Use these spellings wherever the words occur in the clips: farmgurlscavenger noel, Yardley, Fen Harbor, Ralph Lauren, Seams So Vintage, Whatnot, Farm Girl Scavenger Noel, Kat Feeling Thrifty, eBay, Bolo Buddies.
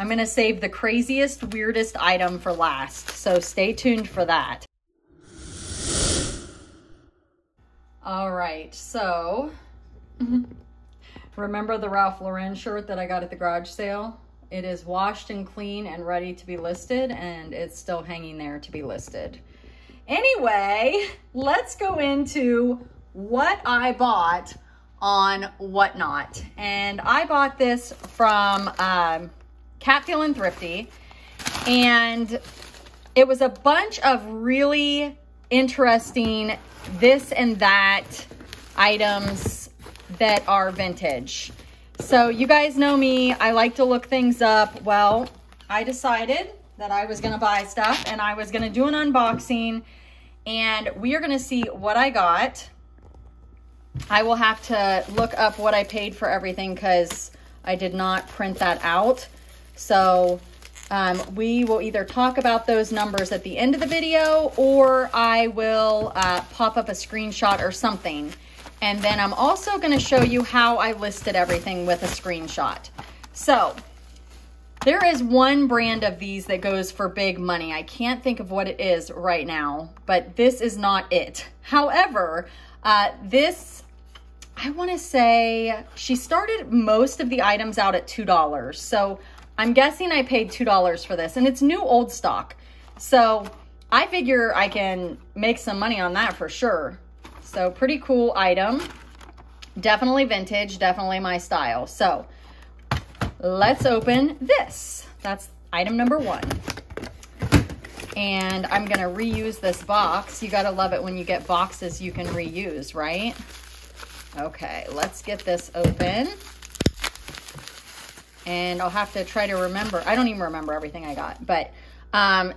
I'm going to save the craziest, weirdest item for last, so stay tuned for that. All right, so remember the Ralph Lauren shirt that I got at the garage sale? It is washed and clean and ready to be listed, and it's still hanging there to be listed. Anyway, let's go into what I bought on Whatnot. And I bought this from Kat Feeling Thrifty, and it was a bunch of really interesting this and that items that are vintage. So you guys know me, I like to look things up. Well, I decided that I was gonna buy stuff and I was gonna do an unboxing, and we are gonna see what I got. I will have to look up what I paid for everything because I did not print that out. So we will either talk about those numbers at the end of the video, or I will pop up a screenshot or something. And then I'm also gonna show you how I listed everything with a screenshot. So there is one brand of these that goes for big money. I can't think of what it is right now, but this is not it. However, this, I wanna say, she started most of the items out at $2. So I'm guessing I paid $2 for this, and it's new old stock. So I figure I can make some money on that for sure. So pretty cool item, definitely vintage, definitely my style. So let's open this. That's item number one. And I'm gonna reuse this box. You gotta love it when you get boxes you can reuse, right? Okay, let's get this open. And I'll have to try to remember. I don't even remember everything I got, but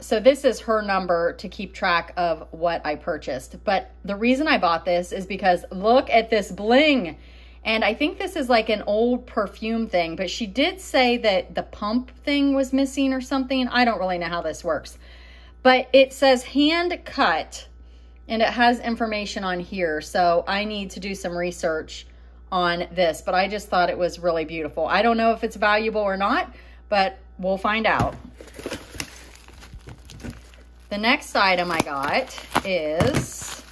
so this is her number to keep track of what I purchased. But the reason I bought this is because look at this bling. And I think this is like an old perfume thing, but she did say that the pump thing was missing or something. I don't really know how this works, but it says hand cut and it has information on here. So I need to do some research on this, but I just thought it was really beautiful. I don't know if it's valuable or not, but we'll find out. The next item I got is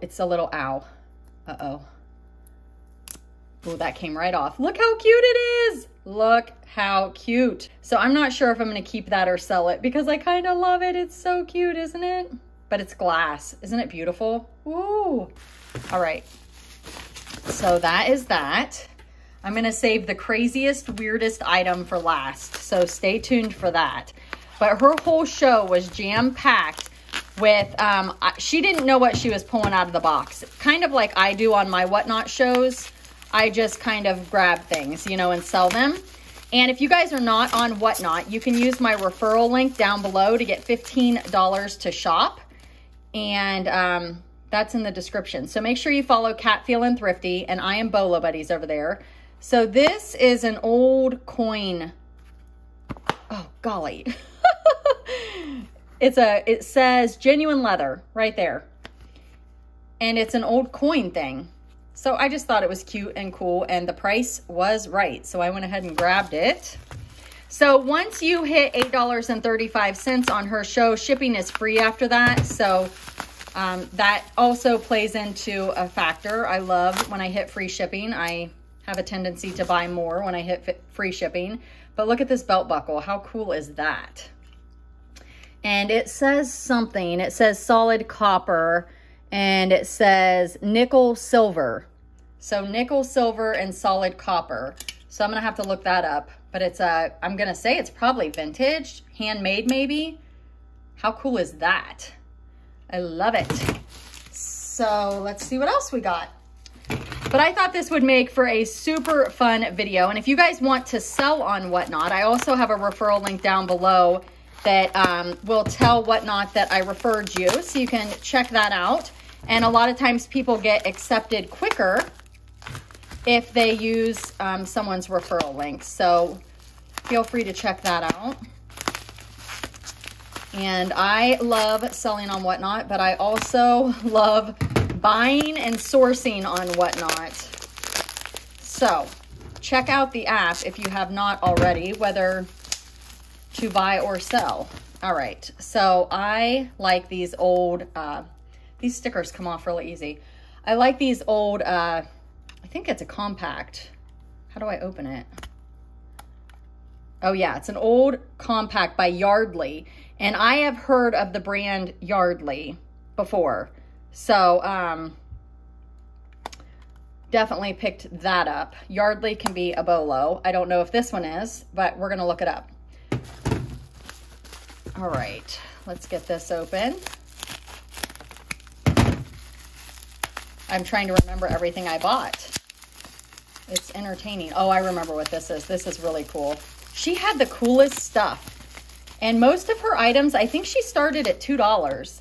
it's a little owl. Uh-oh. Oh, that came right off. Look how cute it is. Look how cute. So I'm not sure if I'm going to keep that or sell it because I kind of love it. It's so cute, isn't it? But it's glass. Isn't it beautiful? Ooh. All right. So that is that. I'm gonna save the craziest, weirdest item for last, so stay tuned for that. But her whole show was jam-packed with, she didn't know what she was pulling out of the box. Kind of like I do on my Whatnot shows. I just kind of grab things, you know, and sell them. And if you guys are not on Whatnot, you can use my referral link down below to get $15 to shop. And, that's in the description. So make sure you follow Kat Feeling Thrifty, and I am Bolo Buddies over there. So this is an old coin. Oh, golly. It says genuine leather right there. And it's an old coin thing. So I just thought it was cute and cool, and the price was right. So I went ahead and grabbed it. So once you hit $8.35 on her show, shipping is free after that. So that also plays into a factor. I love when I hit free shipping. I have a tendency to buy more when I hit free shipping. But look at this belt buckle. How cool is that? And it says something. It says solid copper, and it says nickel silver. So nickel silver and solid copper. So I'm gonna have to look that up. But it's I'm gonna say it's probably vintage, handmade maybe. How cool is that? I love it. So let's see what else we got. But I thought this would make for a super fun video. And if you guys want to sell on Whatnot, I also have a referral link down below that will tell Whatnot that I referred you. So you can check that out. And a lot of times people get accepted quicker if they use someone's referral link. So feel free to check that out. And I love selling on Whatnot, but I also love buying and sourcing on Whatnot. So check out the app if you have not already, whether to buy or sell. All right, so I like these old, these stickers come off really easy. I like these old, I think it's a compact. How do I open it? Oh yeah, it's an old compact by Yardley. And I have heard of the brand Yardley before. So definitely picked that up. Yardley can be a Bolo. I don't know if this one is, but we're gonna look it up. All right, let's get this open. I'm trying to remember everything I bought. It's entertaining. Oh, I remember what this is. This is really cool. She had the coolest stuff. And most of her items, I think she started at $2.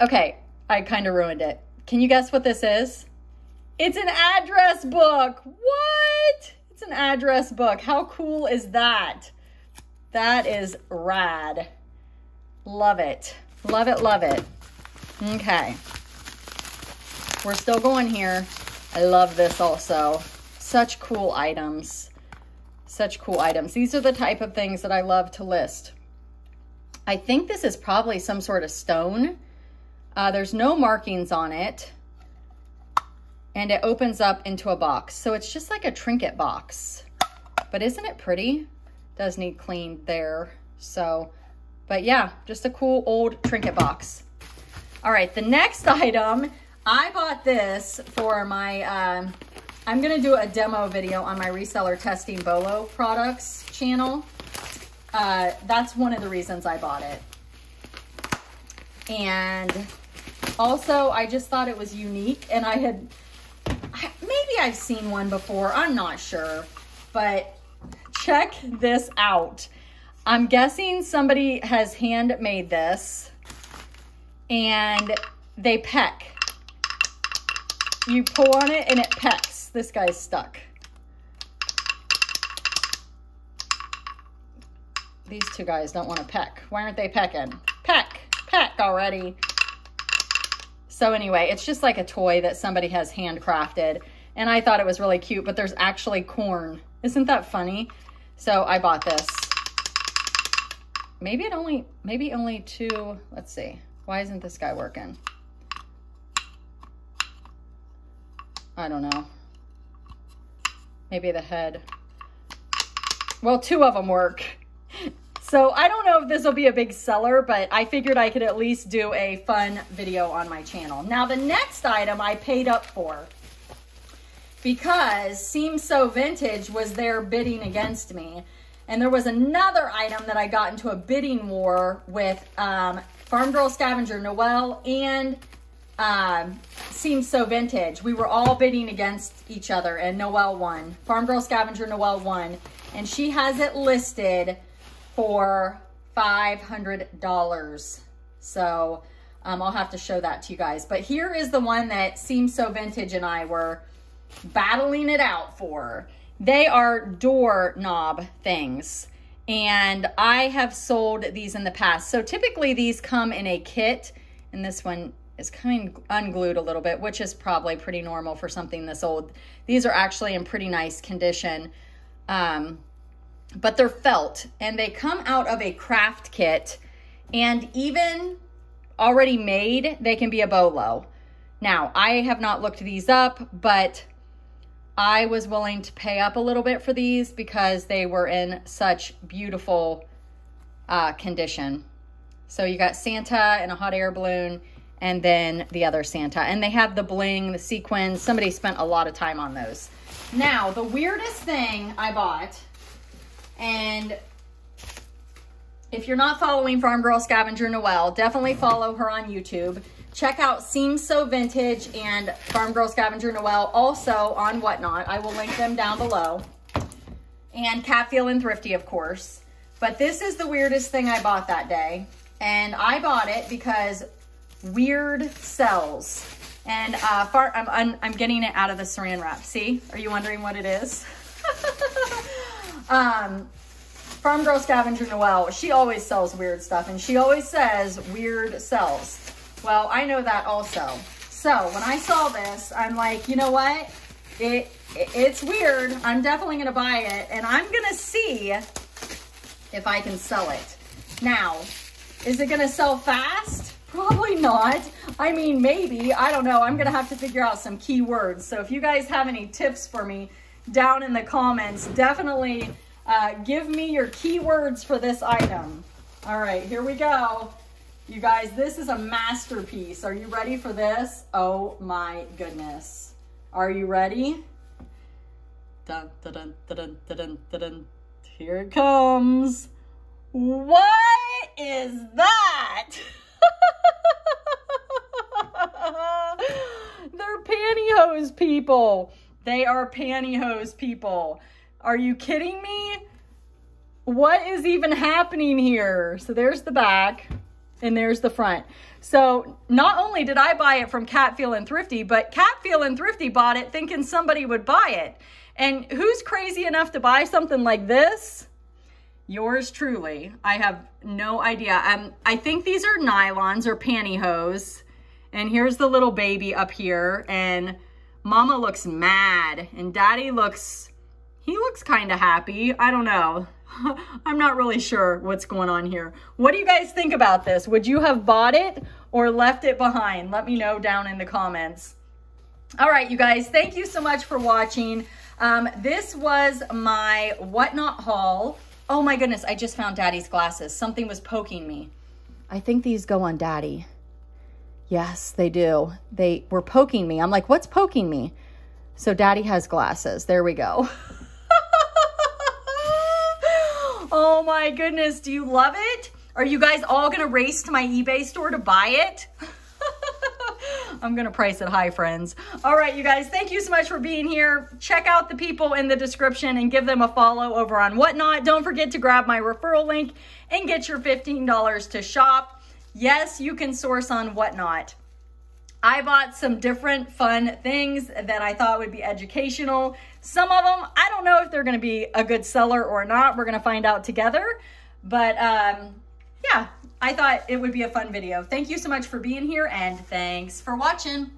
Okay, I kind of ruined it. Can you guess what this is? It's an address book. What? It's an address book. How cool is that? That is rad. Love it. Love it, love it. Okay. We're still going here. I love this also. Such cool items. Such cool items. These are the type of things that I love to list. I think this is probably some sort of stone. There's no markings on it. And it opens up into a box. So it's just like a trinket box. But isn't it pretty? Does need cleaned there. So, but yeah, just a cool old trinket box. All right, the next item, I bought this for my, I'm gonna do a demo video on my reseller testing Bolo products channel. That's one of the reasons I bought it. And also I just thought it was unique, and I had, maybe I've seen one before, I'm not sure, but check this out. I'm guessing somebody has handmade this, and they peck. You pull on it and it pecks. This guy's stuck. These two guys don't want to peck. Why aren't they pecking? Peck, peck already. So anyway, it's just like a toy that somebody has handcrafted, and I thought it was really cute, but there's actually corn. Isn't that funny? So I bought this. Maybe it only, two, let's see. Why isn't this guy working? I don't know. Maybe the head. Well, two of them work. So I don't know if this will be a big seller, but I figured I could at least do a fun video on my channel. Now the next item I paid up for, because Seams So Vintage was there bidding against me. And there was another item that I got into a bidding war with Farm Girl Scavenger Noel and Seams So Vintage. We were all bidding against each other, and Noel won. Farm Girl Scavenger Noel won. And she has it listed for $500. So I'll have to show that to you guys. But here is the one that Seams So Vintage and I were battling it out for. They are doorknob things, and I have sold these in the past. So typically these come in a kit, and this one is coming unglued a little bit, which is probably pretty normal for something this old. These are actually in pretty nice condition, but they're felt, and they come out of a craft kit, and even already made, they can be a Bolo. Now, I have not looked these up, but I was willing to pay up a little bit for these because they were in such beautiful condition. So you got Santa and a hot air balloon, and then the other Santa. And they have the bling, the sequins. Somebody spent a lot of time on those. Now, the weirdest thing I bought, and if you're not following Farm Girl Scavenger Noel, definitely follow her on YouTube. Check out Seams So Vintage and Farm Girl Scavenger Noel also on Whatnot. I will link them down below. And Kat Feeling Thrifty, of course. But this is the weirdest thing I bought that day. And I bought it because weird sells. And I'm getting it out of the saran wrap. See? Are you wondering what it is? Farm Girl Scavenger Noel, she always sells weird stuff. And she always says weird sells. Well, I know that also. So when I saw this, I'm like, you know what? It's weird. I'm definitely going to buy it, and I'm going to see if I can sell it. Now, is it going to sell fast? Probably not. I mean, maybe. I don't know. I'm going to have to figure out some keywords. So if you guys have any tips for me down in the comments, definitely give me your keywords for this item. All right, here we go. You guys, this is a masterpiece. Are you ready for this? Oh my goodness. Are you ready? Dun, dun, dun, dun, dun, dun, dun. Here it comes. What is that? They're pantyhose, people. They are pantyhose, people. Are you kidding me? What is even happening here? So there's the back and there's the front. So not only did I buy it from Kat Feeling Thrifty, but Kat Feeling Thrifty bought it thinking somebody would buy it. And who's crazy enough to buy something like this? Yours truly. I have no idea. I think these are nylons or pantyhose. And here's the little baby up here. And mama looks mad. And daddy looks, he looks kind of happy. I don't know. I'm not really sure what's going on here. What do you guys think about this? Would you have bought it or left it behind? Let me know down in the comments. All right, you guys, thank you so much for watching. This was my Whatnot haul. Oh my goodness, I just found daddy's glasses. Something was poking me. I think these go on daddy. Yes, they do. They were poking me. I'm like, what's poking me? So daddy has glasses. There we go. Oh my goodness, do you love it? Are you guys all gonna race to my eBay store to buy it? I'm gonna price it high, friends. All right, you guys, thank you so much for being here. Check out the people in the description and give them a follow over on Whatnot. Don't forget to grab my referral link and get your $15 to shop. Yes, you can source on Whatnot. I bought some different fun things that I thought would be educational. Some of them, I don't know if they're going to be a good seller or not. We're going to find out together. But yeah, I thought it would be a fun video. Thank you so much for being here, and thanks for watching.